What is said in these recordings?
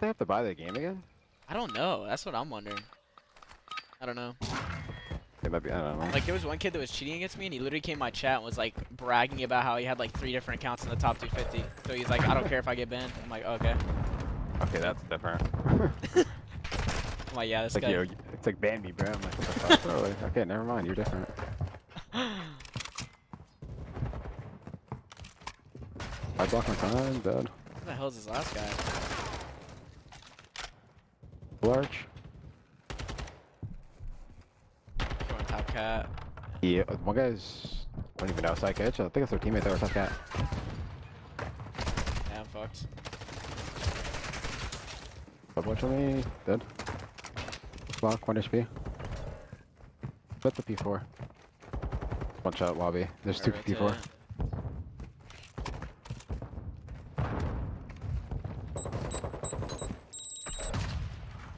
They have to buy the game again? I don't know. That's what I'm wondering. I don't know. It might be, I don't know. Like, there was one kid that was cheating against me, and he literally came to my chat and was, like, bragging about how he had, like, 3 different accounts in the top 250. So he's like, I don't care if I get banned. I'm like, okay. Okay, that's different. I'm like, yeah, this guy. Yo, it's like, ban me, bro. I'm like, what the fuck? Okay, never mind. You're different. I blocked my time, dude. What the hell is this last guy? Large. Top cat. Yeah, one guy's not even outside catch. I think it's their teammate there, top cat. Yeah, I'm fucked. Watch on me, dead. Block, 1 HP. Flip the P4. One shot lobby. There's 2 P4.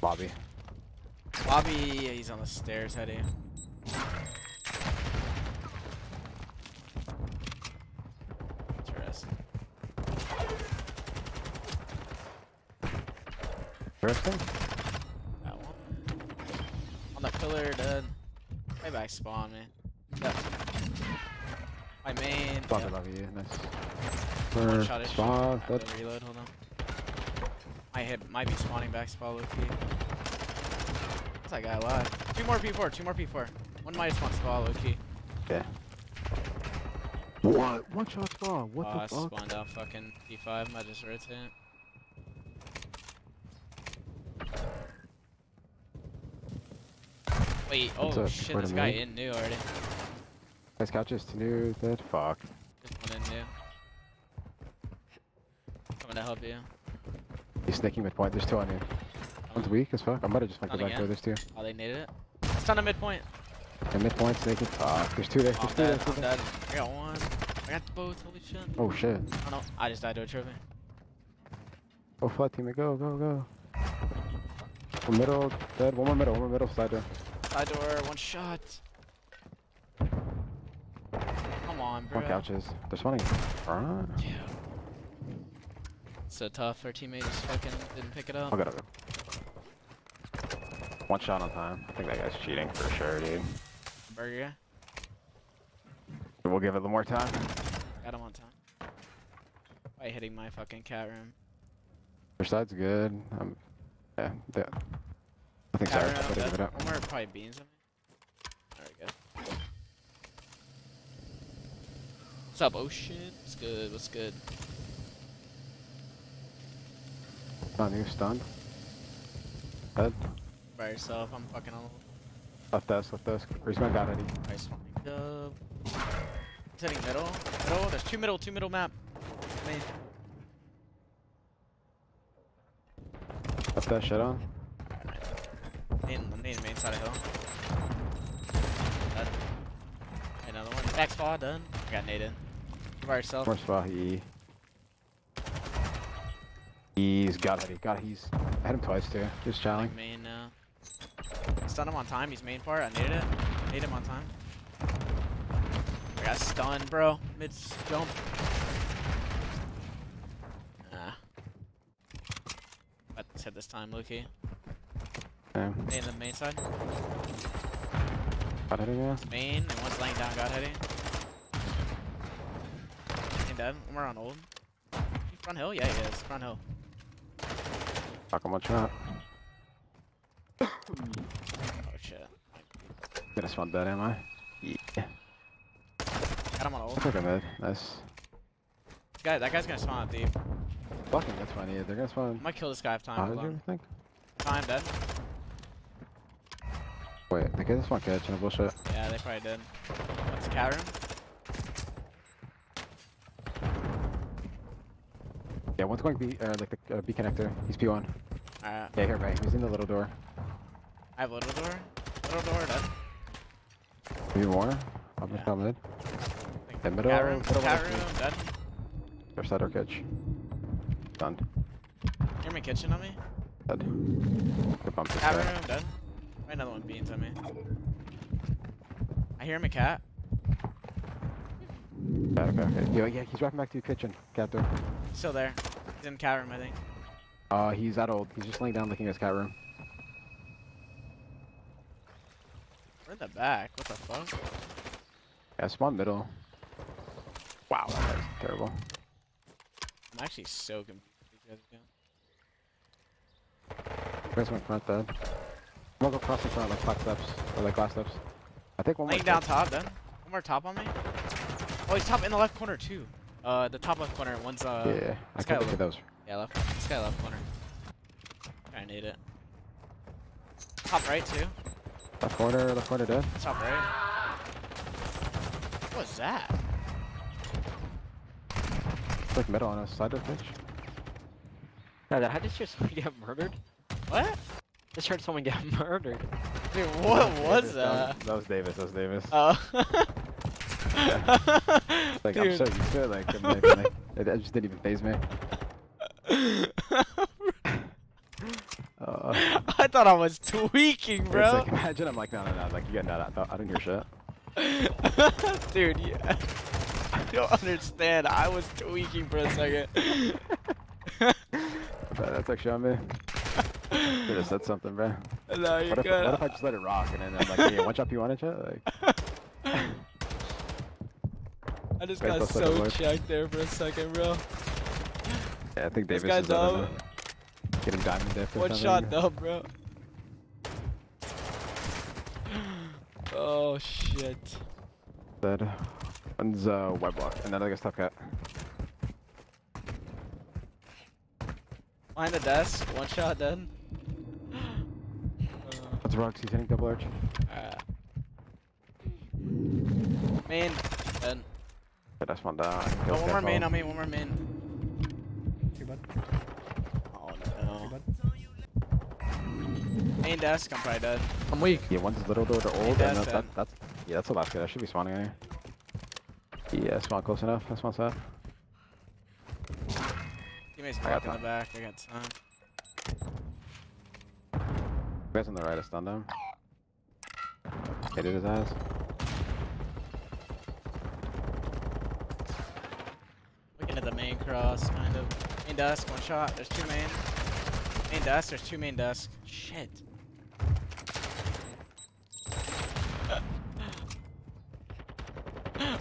Lobby. Lobby, yeah, he's on the stairs, Eddie. Interesting. Interesting? That one. On that pillar, dead. Way back spawn, man. Yep. My main. Blocked it off of you, nice. One shot issue. Spawn, dead. Reload, hold on. My head might be spawning back spawn, Luffy. What's that guy alive? 2 more P4, 2 more P4. 1 might spawn spawn, Luffy. Yeah. What? 1 shot spawn, what the fuck? Oh, I spawned out fucking P5, I just rotate. Wait, oh shit, this guy in new already. Nice couches, new, dead. Fuck. Just 1 in new. I'm gonna help you. He's sneaking midpoint, there's 2 on here. One's weak as fuck. I might have just flanked the back door, there's 2. Oh, they needed it? It's on a midpoint. Yeah, midpoint, sneaking. Fuck, there's 2 there, there's 2 there. I'm dead. I got 1. I got both, holy shit. Oh shit. Oh no, I just died to a trophy. Oh, flat teammate, go, go, go. One middle, dead. One more middle, side door. Side door, 1 shot. Come on, bro. 1 couches. There's 1 in front. Yeah. So tough, our teammate just fucking didn't pick it up. I got it. 1 shot on time. I think that guy's cheating for sure, dude. Burger guy? We'll give it a little more time. Got him on time. By hitting my fucking cat room. Their side's good. Yeah, yeah. I think sorry. I better give it up. One more probably beans on me. There we go. What's up, Ocean? What's good? What's good? Stun, you're stunned. Dead. By yourself, I'm fucking all. Left desk, left desk. Where's my god, Eddie? Nice one. It's hitting middle. Middle, there's 2 middle, 2 middle map. Main. Left desk, shut on. I'm needing main side of hill. Dead. Another one. Back spawn, done. I got naded. By yourself. More spawn, he. He's got it. Got it. He's. I had him twice too. Just challenging. Main now. Stunned him on time. He's main part. I needed it. I need him on time. I got stunned, bro. Mid jump. Nah. Let's hit this time, Lukey. Okay. Hey, in the main side. Got it again. Main and one's laying down. Got heading. And dead. One more on old. Front hill? Yeah, he is. Front hill. Fuck, I'm on shot. Oh shit. Gonna spawn dead, am I? Yeah. Got him on ult. I took him dead. Nice. Guy, that guy's gonna spawn up deep. Fucking, that's funny. Yeah, they're gonna spawn. I might kill this guy if time. I think. Time dead. Wait, they gave this one catch and bullshit. Yeah, they probably did. What's the cat room? Yeah, one's going to be like the B connector. He's P1. Yeah, here, right. He's in the little door. I have little door. Little door, dead. Maybe more. I'm just coming in. In middle. Cat room, dead. First side or catch. Done. Hear my kitchen on me? Dead. Cat room, dead. Another one beans on me. I hear him a cat. Okay, okay. Yeah, he's wrapping back to your kitchen. Cat door. Still there. He's in cat room, I think. He's at old. He's just laying down looking at his cat room. We're in the back. What the fuck? Yeah, spawn middle. Wow, that was terrible. I'm actually so confused. You guys went front though. I'm gonna go cross in front like 5 steps. Or like last steps. I think one more. Laying down top then. One more top on me. Oh, he's top in the left corner too. The top left corner. One's yeah, I can't look at those. Yeah, left. This guy left corner. I need it. Top right too. Left corner dead. Top right. What was that? It's like metal on us. Side of the pitch. No, I just heard someone get murdered. What? I just heard someone get murdered. Dude, what was that? That was Davis. That was Davis. Oh. Like, dude. I'm so used to it, like, it just didn't even faze me. I thought I was tweaking, bro. It's like, imagine I'm like, no, like, you got no, I didn't hear shit. Dude, yeah. I don't understand. I was tweaking for a second. That's like showing me. I could have said something, bro. No, you're good. What if I just let it rock and then I'm like, hey, watch up, you want it, chat? Like... I just got so checked there for a second, bro. Yeah, I think Davis is up. Get him diamond there for one shot, though, bro. Oh, shit. Dead. One's web block, and another guy's top cat. Behind the desk, one shot, dead. That's Rox, he's hitting double arch. Main, dead. I spawned down. Oh, one more main on me, one more main. Hey, bud. Oh no. Hey, bud. Main desk, I'm probably dead. I'm weak. Yeah, one's little door to old, and that's yeah, that's the last guy. I should be spawning in here. Yeah, spawn close enough. That's one set. Teammates back in the back. I got time. Guys on the right, I stunned him. Hit his ass. At the main cross, kind of. Main desk, one shot. There's 2 main. Main desk, there's 2 main desk. Shit.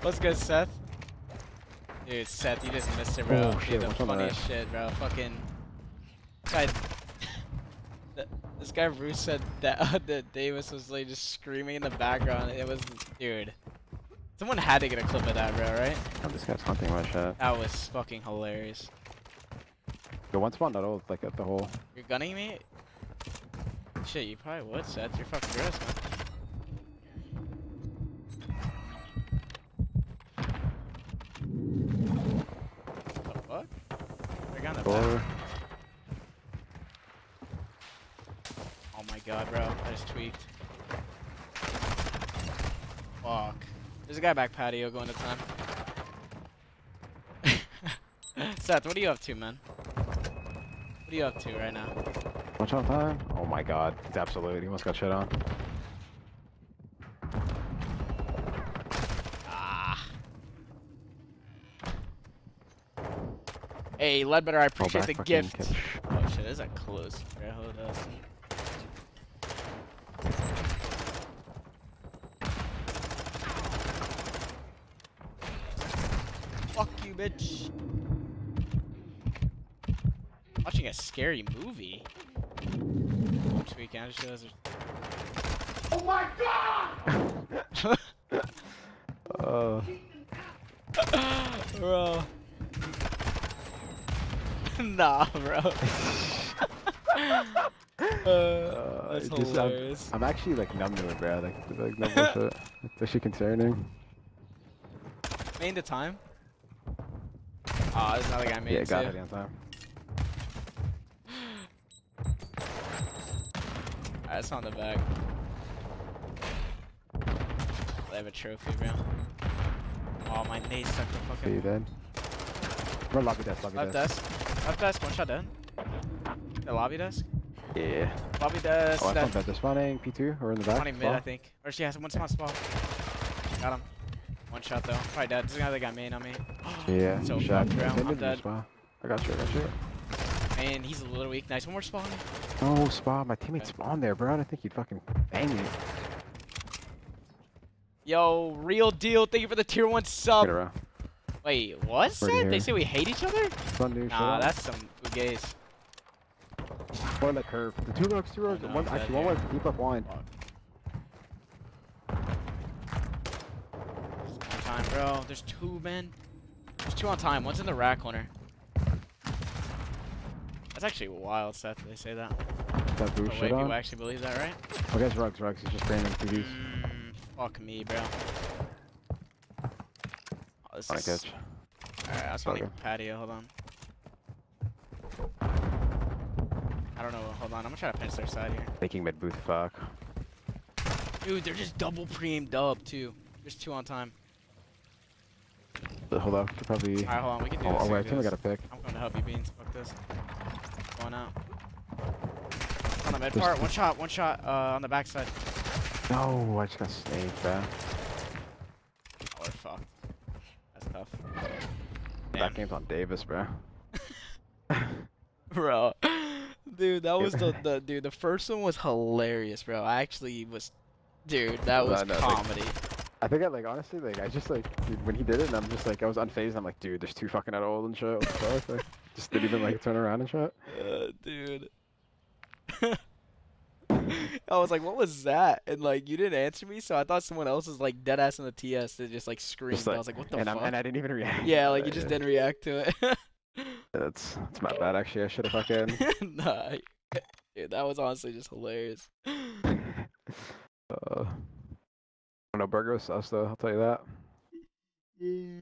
Let's go, Seth. Dude, Seth, you just missed it, bro. Oh, shit, the funniest shit, bro. Fucking. This guy Bruce said that, that Davis was like just screaming in the background. It was, dude. Someone had to get a clip of that, bro, right? Oh, this guy's hunting my shot. That was fucking hilarious. Yo, one spawn at all, like at the hole. You're gunning me? Shit, you probably would, Seth. You're fucking gross, man. What the fuck? They're gonna die. Oh my god, bro. I just tweaked. Fuck. There's a guy back patio going to time. Seth, what are you up to, man? What are you up to right now? Watch out time? Oh my god, it's absolute. He almost got shit on. Ah. Hey, Ledbetter, I appreciate the gift. Catch. Oh shit, this is a close. Hold up. Fuck you, bitch. Watching a scary movie. I'm tweaking. I just realized there's... Oh my god! Bro. Nah, bro. That's hilarious. I'm actually like numb to it, bro. Like numb to it. It's actually concerning. Main to time. Oh, there's another guy made it too. Yeah, got it on time. Alright, it's on the back. They have a trophy, bro. Oh, my nade stuck the fucking... Are you dead? We're lobby desk, lobby desk. Left desk, one shot dead. The lobby desk? Yeah. Lobby desk, oh, dead. They're spawning P2, or in the back. Spawning mid, I think. Or she has one spawn spot. Got him. One shot though. Probably dead. There's another guy main on me. Yeah, so shot. I'm dead. I got you, I got you. Man, he's a little weak. Nice. One more spawn. No spawn. My teammate spawned there, bro. I think he'd fucking bang it. Yo, real deal. Thank you for the tier 1 sub. Wait, what? They say we hate each other? Nah, that's some gays. One on the curve. The two rogues, one actually one was deep up line. Time, bro. There's two men. There's two on time. One's in the rack corner. That's actually wild, Seth. They say that. That boost shit on. You actually believe that, right? Oh, guys, rugs. He's just standing TVs. Fuck me, bro. Oh, this is... catch. Alright, I was on the patio. Hold on. I don't know. Hold on. I'm gonna try to pinch their side here. Thinking mid booth. Fuck. Dude, they're just double pre-aimed up too. There's two on time. Hold on. Could probably. Alright, hold on. We can do this. Oh, wait, I think I got a pick. I'm gonna help you, Beans. Fuck this. Going out. On the mid part. One shot. On the backside. No, I just got snaked, bro. Oh, fuck. That's tough. Damn. That game's on Davis, bro. Bro. Dude, that was the first one was hilarious, bro. I actually was, dude, that was comedy. I think honestly, dude, when he did it, and I'm just like, I was unfazed. I'm like, dude, there's two fucking out old and shit. Like, just didn't even like turn around and shit. Dude. I was like, what was that? And like, you didn't answer me, so I thought someone else was like dead ass in the TS that just like screamed. Just, like, I was like, what the fuck? And I didn't even react. Yeah, like you just didn't react to it. That's my bad, actually. I should have fucking. Nah, dude, that was honestly just hilarious. I don't know, Burger was sus though. I'll tell you that. Yeah.